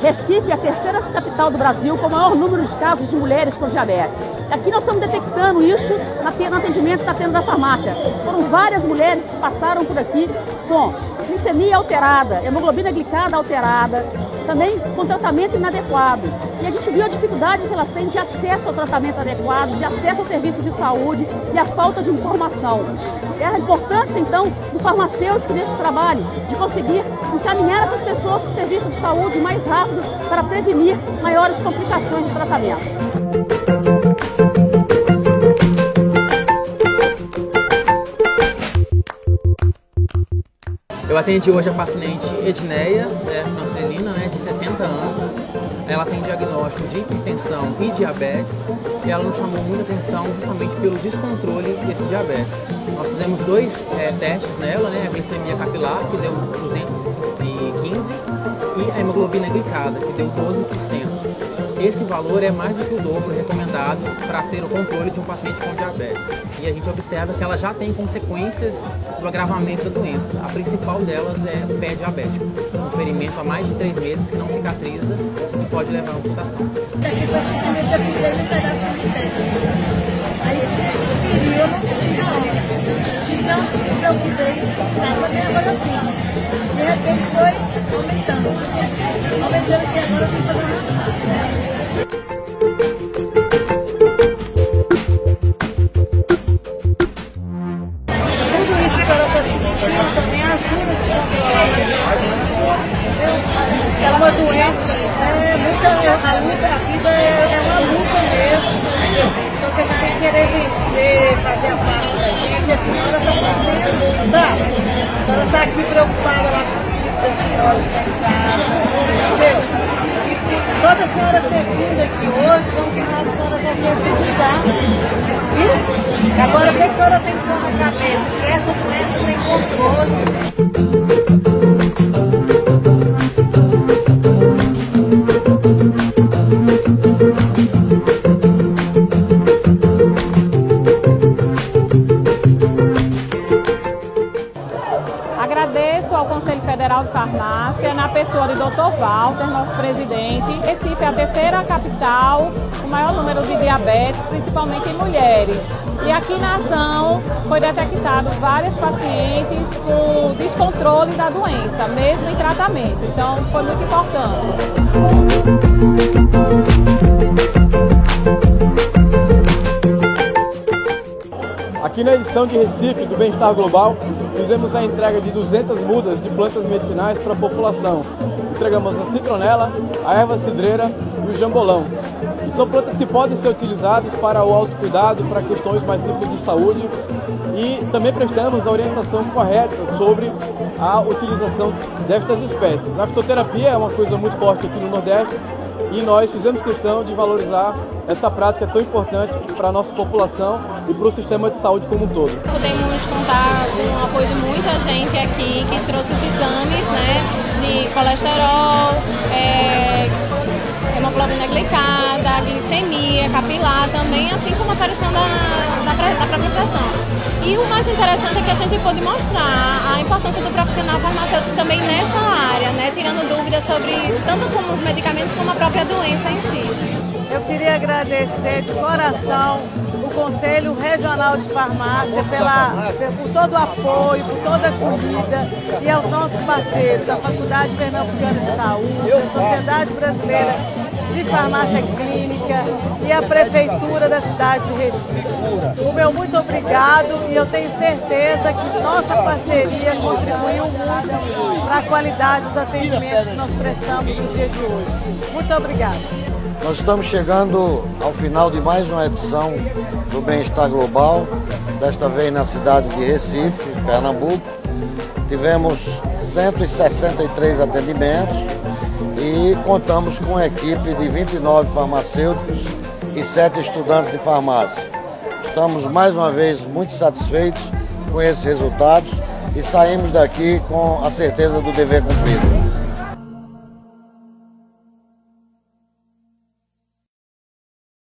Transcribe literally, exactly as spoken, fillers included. Recife é a terceira capital do Brasil com o maior número de casos de mulheres com diabetes. Aqui nós estamos detectando isso no atendimento que está tendo da farmácia. Foram várias mulheres que passaram por aqui com glicemia alterada, hemoglobina glicada alterada, também com tratamento inadequado. E a gente viu a dificuldade que elas têm de acesso ao tratamento adequado, de acesso ao serviço de saúde e a falta de informação. É a importância, então, do farmacêutico nesse trabalho, de conseguir encaminhar essas pessoas para o serviço de saúde mais rápido para prevenir maiores complicações de tratamento. Eu atendi hoje a paciente Edneia, né, Francelina, né, de sessenta anos. Ela tem diagnóstico de hipertensão e diabetes e ela nos chamou muita atenção justamente pelo descontrole desse diabetes. Nós fizemos dois é, testes nela, né, a glicemia capilar, que deu duzentos e quinze, e a hemoglobina glicada, que deu doze por cento. Esse valor é mais do que o dobro recomendado para ter o controle de um paciente com diabetes. E a gente observa que ela já tem consequências do agravamento da doença. A principal delas é o pé diabético, um ferimento há mais de três meses que não cicatriza e pode levar a amputação. É uma doença, é muita, a luta, a vida é, é uma luta mesmo, entendeu? Só que a gente tem que querer vencer, fazer a parte da gente. A senhora está fazendo, tá? A senhora está aqui preocupada lá com o filho da senhora que está em casa, entendeu? E se, só da senhora ter vindo aqui hoje, como sinal que a senhora já quer se cuidar, viu? Agora, o que a senhora tem que pôr na cabeça? Que essa doença tem controle. Agradeço ao Conselho Federal de Farmácia, na pessoa do doutor Walter, nosso presidente. Recife é a terceira capital, o maior número de diabetes, principalmente em mulheres. E aqui na ação foi detectado vários pacientes com descontrole da doença, mesmo em tratamento. Então foi muito importante. Aqui na edição de Recife do Bem-Estar Global, fizemos a entrega de duzentas mudas de plantas medicinais para a população. Entregamos a citronela, a erva cidreira e o jambolão. E são plantas que podem ser utilizadas para o autocuidado, para questões mais simples de saúde. E também prestamos a orientação correta sobre a utilização destas espécies. A fitoterapia é uma coisa muito forte aqui no Nordeste e nós fizemos questão de valorizar essa prática tão importante para a nossa população e para o sistema de saúde como um todo. Podemos contar com o apoio de muita gente aqui que trouxe os exames, né, de colesterol, é, hemoglobina glicada, glicemia, capilar também, assim como a aparição da, da, da própria pressão. E o mais interessante é que a gente pôde mostrar a importância do profissional farmacêutico também nessa área, né, tirando dúvidas sobre tanto como os medicamentos como a própria doença em si. Eu queria agradecer de coração o Conselho Regional de Farmácia pela, por todo o apoio, por toda a acolhida e aos nossos parceiros, a Faculdade Pernambuco de Saúde, a Sociedade Brasileira de Farmácia Clínica e a Prefeitura da cidade de Recife. O meu muito obrigado e eu tenho certeza que nossa parceria contribuiu muito para a qualidade dos atendimentos que nós prestamos no dia de hoje. Muito obrigada. Nós estamos chegando ao final de mais uma edição do Bem-Estar Global, desta vez na cidade de Recife, Pernambuco. Tivemos cento e sessenta e três atendimentos e contamos com a equipe de vinte e nove farmacêuticos e sete estudantes de farmácia. Estamos mais uma vez muito satisfeitos com esses resultados e saímos daqui com a certeza do dever cumprido.